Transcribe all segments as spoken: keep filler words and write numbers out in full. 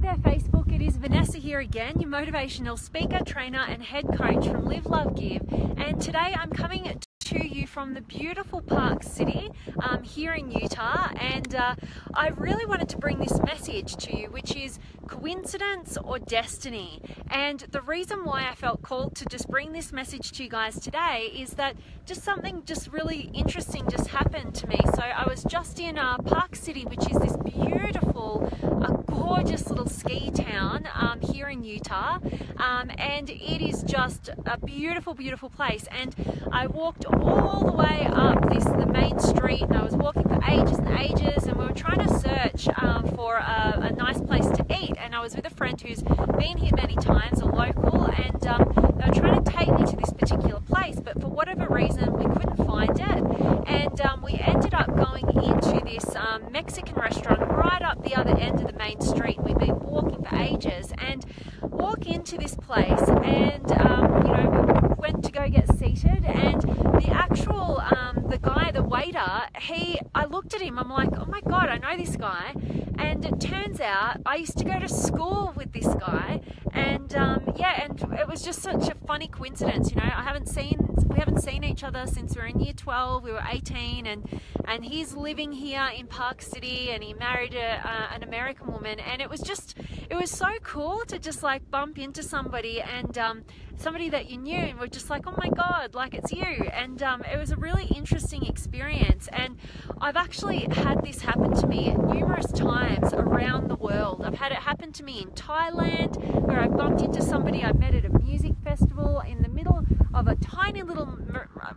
there, Facebook. It is Vanessa here again, your motivational speaker, trainer and head coach from Live Love Give, and today I'm coming to you from the beautiful Park City um, here in Utah, and uh, I really wanted to bring this message to you, which is coincidence or destiny. And the reason why I felt called to just bring this message to you guys today is that just something just really interesting just happened to me. So I was just in uh, Park City, which is this beautiful, uh, gorgeous little ski town um, here in Utah, um, and it is just a beautiful, beautiful place. And I walked all the way up this the main street, and I was walking for ages and ages, and we were trying to search um, for a, a nice place to eat. And I was with a friend who's been here many times, a local, and um, they were trying to take me to this particular place, but for whatever reason we couldn't find it. And um, we ended up going into this um, Mexican restaurant right up the other end of the main street. We've been walking for ages, and walk into this place, and um, you know, we went to go get seated, and the actual um, the guy, the waiter, he I looked at him, I'm like, oh my god, I know this guy. And it turns out I used to go to school with this guy, and um, yeah, and it was just such a funny coincidence, you know. I haven't seen we haven't seen each other since we were in year twelve, we were eighteen, and and he's living here in Park City, and he married a, uh, an American woman, and it was just it was so cool to just like bump into somebody, and um, somebody that you knew, and we're just like, oh my god, like it's you. And um, it was a really interesting experience, and I've actually had this happen to me numerous times around the world. I've had it happen to me in Thailand, where I bumped into somebody I met at a music festival in the middle of a tiny little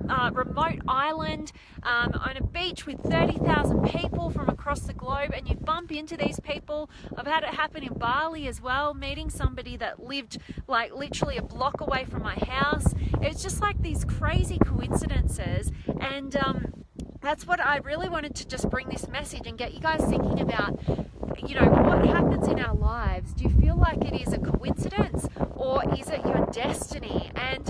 uh, remote island um, on a beach with thirty thousand people from across the globe, and you bump into these people. I've had it happen in Bali as well, meeting somebody that lived like literally a block away from my house. It's just like these crazy coincidences, and um, that's what I really wanted to just bring this message and get you guys thinking about. You know, what happens in our lives? Do you feel like it is a coincidence, or is it your destiny? And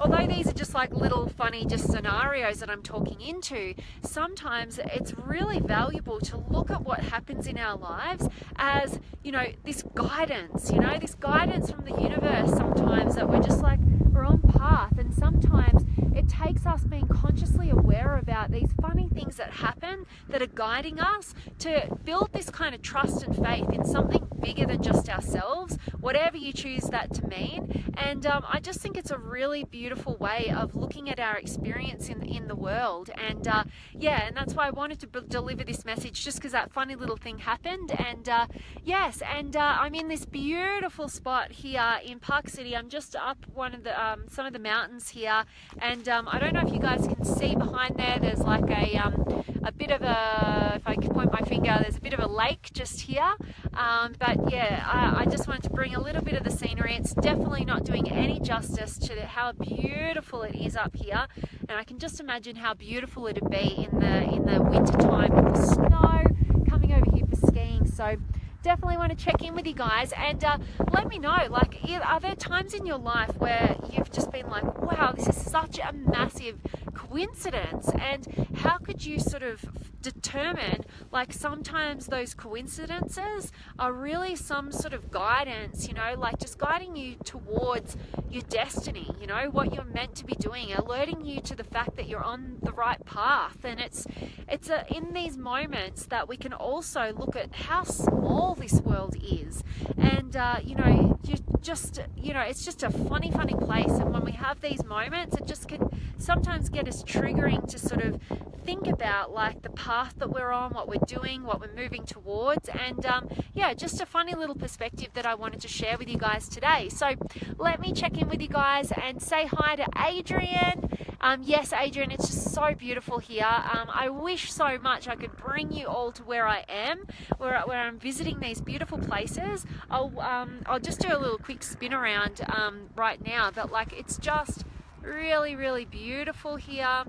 although these are just like little funny just scenarios that I'm talking into, sometimes it's really valuable to look at what happens in our lives as, you know, this guidance, you know, this guidance from the universe sometimes, that we're just like, we're on path. And sometimes it takes us being consciously aware about these funny things that happen that are guiding us to build this kind of trust and faith in something bigger than just ourselves, whatever you choose that to mean. And um, I just think it's a really beautiful way of looking at our experience in, in the world. And uh, yeah, and that's why I wanted to deliver this message, just because that funny little thing happened. And uh, yes, and uh, I'm in this beautiful spot here in Park City. I'm just up one of the um, some of the mountains here, and um, I don't know if you guys can see behind there, there's like a um, a bit of a, if I could point my finger, there's a bit of a lake just here. Um, but yeah, I, I just wanted to bring a little bit of the scenery. It's definitely not doing any justice to the, how beautiful it is up here, and I can just imagine how beautiful it'd be in the in the winter time with the snow coming over here for skiing. So definitely want to check in with you guys, and uh, let me know, like, are there times in your life where you've just been like, wow, this is such a massive coincidence? And how could you sort of determine, like, sometimes those coincidences are really some sort of guidance, you know, like just guiding you towards your destiny, you know, what you're meant to be doing, alerting you to the fact that you're on the right path. And it's it's a, in these moments that we can also look at how small this world is, and uh, you know, you just, you know, it's just a funny, funny place. And when we have these moments, it just can sometimes get us triggering to sort of think about like the path that we're on, what we're doing, what we're moving towards. And um, yeah, just a funny little perspective that I wanted to share with you guys today. So let me check in with you guys and say hi to Adrian. Um, yes, Adrian, it's just so beautiful here. Um, I wish so much I could bring you all to where I am, where, where I'm visiting these beautiful places. I'll, um, I'll just do a little quick spin around um, right now, but like it's just really, really beautiful here.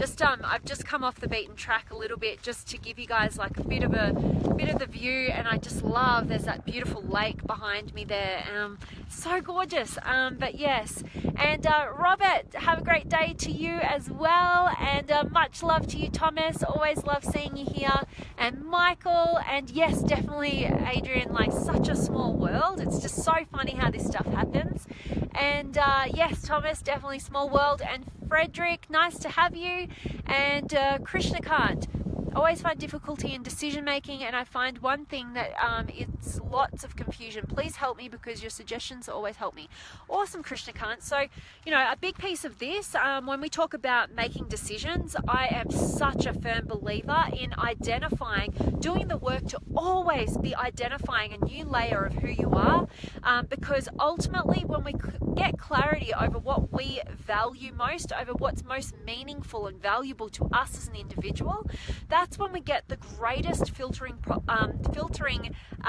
just um I've just come off the beaten track a little bit just to give you guys like a bit of a bit of the view, and I just love, there's that beautiful lake behind me there, um so gorgeous. Um but yes, and uh Robert, have a great day to you as well, and uh, much love to you, Thomas, always love seeing you here, and Michael, and yes, definitely Adrian, like such a small world, it's just so funny how this stuff happens. And uh yes, Thomas, definitely small world, and Frederick, nice to have you, and uh, Krishnakant, always find difficulty in decision making, and I find one thing that um, it's lots of confusion. Please help me because your suggestions always help me. Awesome, Krishnakant. So, you know, a big piece of this, um, when we talk about making decisions, I am such a firm believer in identifying, doing the work to always be identifying a new layer of who you are, um, because ultimately when we get clarity over what we value most, over what's most meaningful and valuable to us as an individual, that That's when we get the greatest filtering um, filtering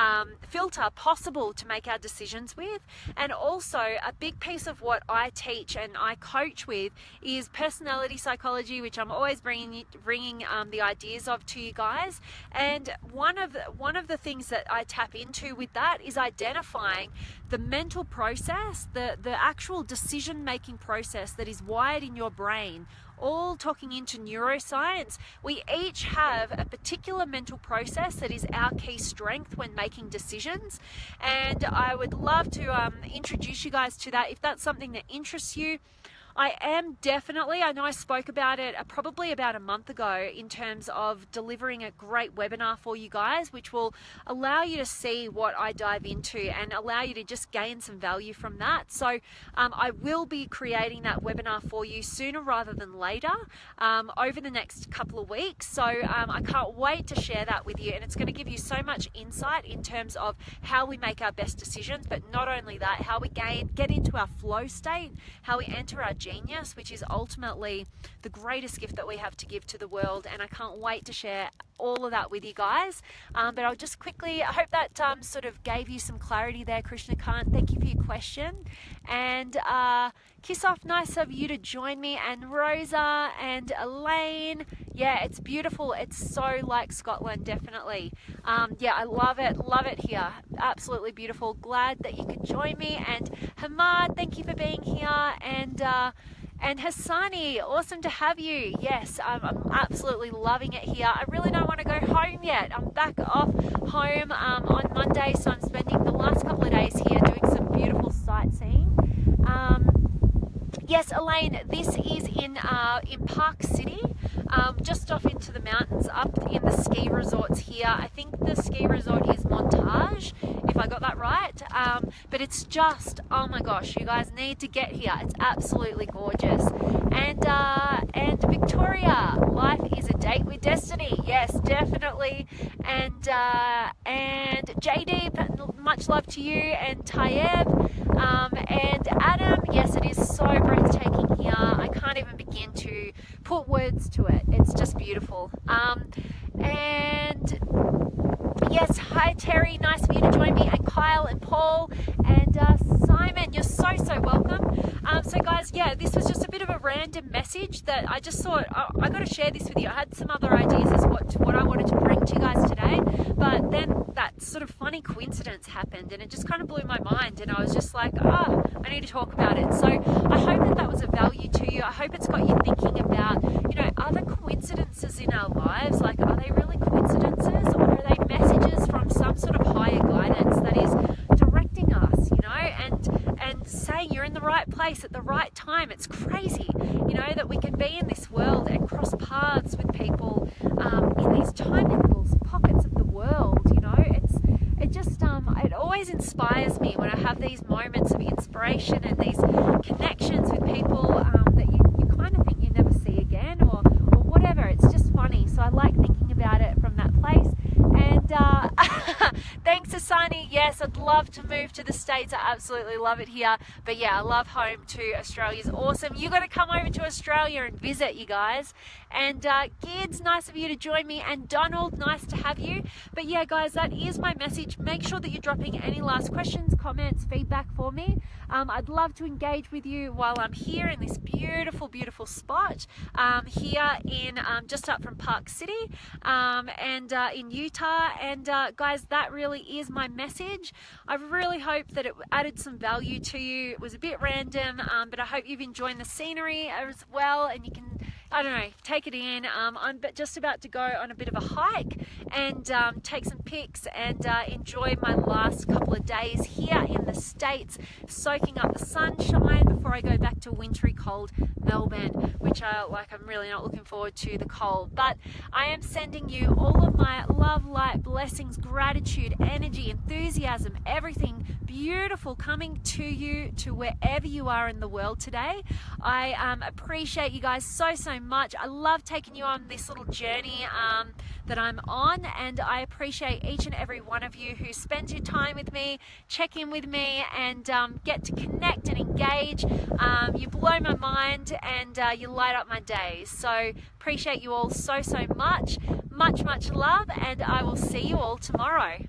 um, filter possible to make our decisions with. And also a big piece of what I teach and I coach with is personality psychology, which I'm always bringing bringing um, the ideas of to you guys. And one of the, one of the things that I tap into with that is identifying the mental process, the the actual decision making process that is wired in your brain. All talking into neuroscience, we each have a particular mental process that is our key strength when making decisions, and I would love to um, introduce you guys to that if that's something that interests you. I am definitely, I know I spoke about it probably about a month ago in terms of delivering a great webinar for you guys, which will allow you to see what I dive into and allow you to just gain some value from that. So um, I will be creating that webinar for you sooner rather than later, um, over the next couple of weeks. So um, I can't wait to share that with you, and it's going to give you so much insight in terms of how we make our best decisions, but not only that, how we gain, get into our flow state, how we enter our genius, which is ultimately the greatest gift that we have to give to the world. And I can't wait to share all of that with you guys, um, but I'll just quickly, I hope that um, sort of gave you some clarity there, Krishnakant. Thank you for your question, and uh, kiss off, nice of you to join me, and Rosa and Elaine. Yeah, it's beautiful, it's so like Scotland, definitely. Um, yeah, I love it, love it here, absolutely beautiful. Glad that you could join me, and Hamad, thank you for being here, and uh, and Hassani, awesome to have you. Yes, I'm, I'm absolutely loving it here. I really don't want to go home yet. I'm back off home um, on Monday, so I'm spending the last couple of days here doing some beautiful sightseeing. Um, yes, Elaine, this is in, uh, in Park City. Um, just off into the mountains, up in the ski resorts here. I think the ski resort is Montage, if I got that right. Um, but it's just, oh my gosh, you guys need to get here. It's absolutely gorgeous. And uh, and Victoria, life is a date with destiny. Yes, definitely. And uh, and J D, much love to you, and Tayeb, um, and Adam. Yes, it is so breathtaking here. I can't even begin to put words to it. It's just beautiful. Um, and yes, hi Terry, nice of you to join me, and Kyle and Paul, and uh, Simon, you're so, so welcome. Um, so guys, yeah, this was just a bit of a random message that I just thought, I, I got to share this with you. I had some other ideas as what, to, what I wanted to bring to you guys today, but then that sort of funny coincidence happened, and it just kind of blew my mind, and I was just like, ah, oh, I need to talk about it. So I hope that that was of value to you. I hope it's got you thinking about, you know, are there coincidences in our lives? Like, are they really coincidences, or are they messages from some sort of higher guidance that is directing us, you know, and and saying you're in the right place at the right time? It's crazy, you know, that we can be in this world and cross paths with people um, in these tiny little pockets of the world, you know. It's it just um it always inspires me when I have these moments of inspiration and these connections with people um, that you, you kind of think you never see again, or or whatever. It's just funny. So I like thinking about it from that place. And uh, thanks, Asani. Yes, I'd love to move to the States. I absolutely love it here. But yeah, I love home too. Australia's awesome. You got to come over to Australia and visit, you guys. And uh, Gids, nice of you to join me, and Donald, nice to have you. But yeah guys, that is my message. Make sure that you're dropping any last questions, comments, feedback for me. Um, I'd love to engage with you while I'm here in this beautiful, beautiful spot um, here in um, just up from Park City um, and uh, in Utah. And uh, guys, that really is my message. I really hope that it added some value to you. It was a bit random, um, but I hope you've enjoyed the scenery as well, and you can, I don't know, take it in. Um, I'm just about to go on a bit of a hike and um, take some pics and uh, enjoy my last couple of days here in the States, soaking up the sunshine before I go back to wintry cold Melbourne, which I, like, I'm really not looking forward to the cold. But I am sending you all of my love, light, blessings, gratitude, energy, enthusiasm, everything beautiful coming to you, to wherever you are in the world today. I um, appreciate you guys so, so much. much. I love taking you on this little journey um, that I'm on, and I appreciate each and every one of you who spend your time with me, check in with me, and um, get to connect and engage. Um, you blow my mind, and uh, you light up my days. So appreciate you all so, so much. Much, much love, and I will see you all tomorrow.